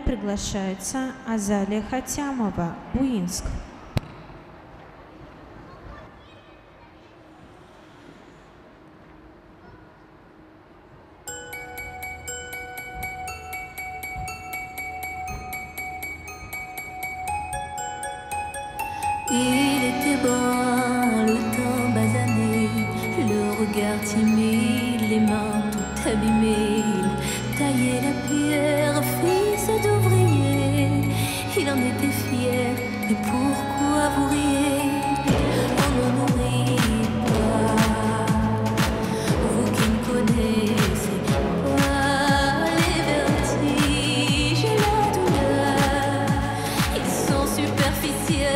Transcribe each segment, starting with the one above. вперед приглашается Азалия Хатямова, Буинск. Il était bon, le temps basané, le regard timide, les mains tout abîmées. Il taillait la pierre, fils d'ouvrier, il en était fier, et pourquoi vous riez? On ne nourrit pas, vous qui me connaissez pas les vertiges et la douleur, ils sont superficiels.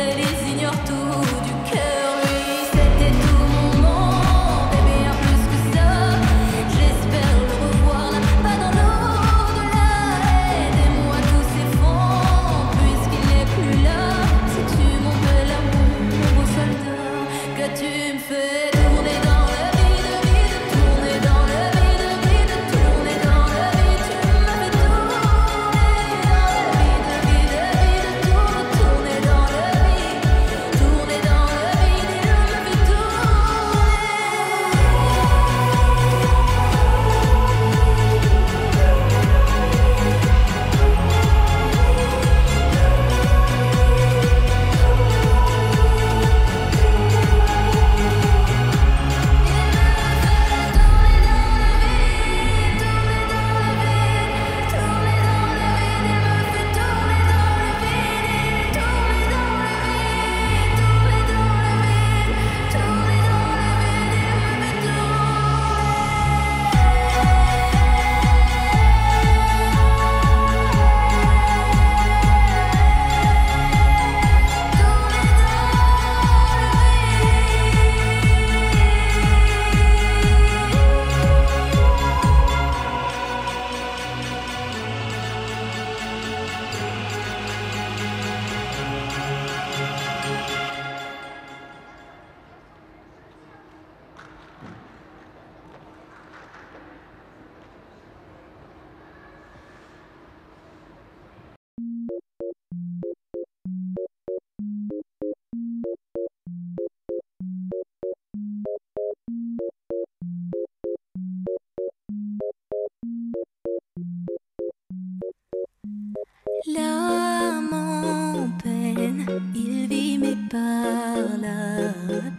L'homme en peine, il vit mais par la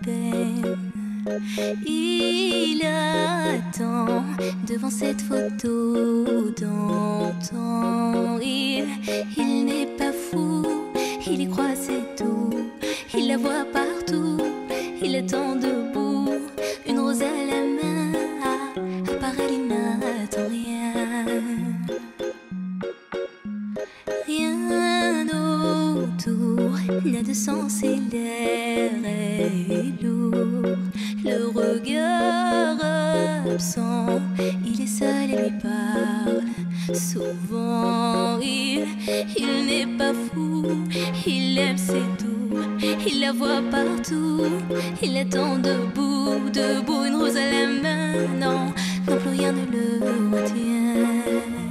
peine. Il attend devant cette photo d'antan. Il n'est pas fou, il y croit c'est tout. Il la voit partout, il attend debout. Une rose à la main, apparaît, il n'attend rien. Rien autour n'a de sens et l'air est lourd. Le regard absent, il est seul et lui parle souvent. Il n'est pas fou, il aime ses doux. Il la voit partout, il attend debout, debout, une rose à la main. Non, non, plus rien ne le retient.